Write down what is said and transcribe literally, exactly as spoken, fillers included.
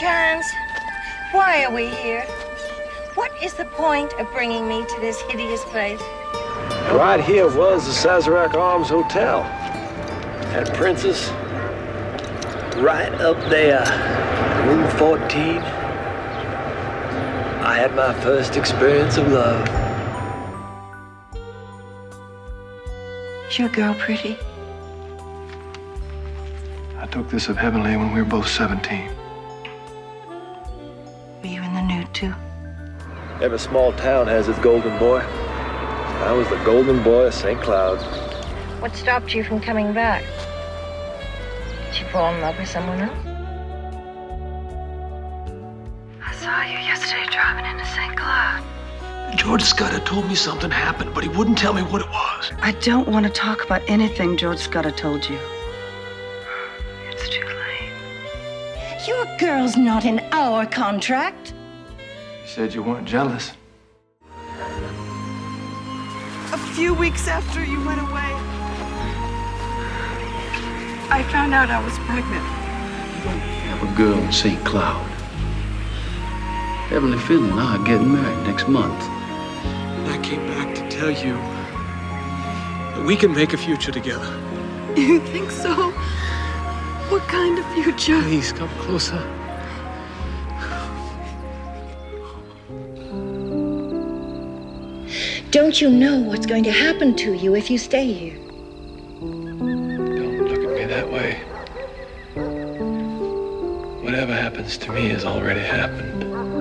Charles, why are we here? What is the point of bringing me to this hideous place? Right here was the Sazerac Arms Hotel. That princess, right up there, room fourteen. I had my first experience of love. Is your girl pretty? I took this of Heavenly when we were both seventeen. Were you in the nude too? Every small town has its golden boy. I was the golden boy of Saint Cloud. What stopped you from coming back? Did you fall in love with someone else? I saw you yesterday driving into Saint Cloud. George Scudder told me something happened, but he wouldn't tell me what it was. I don't want to talk about anything George Scudder told you. It's too late. Your girl's not in our contract. You said you weren't jealous. A few weeks after you went away, I found out I was pregnant. You don't have a girl in Saint Cloud. Heavenly Finn and I are getting married next month. And I came back to tell you that we can make a future together. You think so? What kind of future? Please, come closer. Don't you know what's going to happen to you if you stay here? Don't look at me that way. Whatever happens to me has already happened.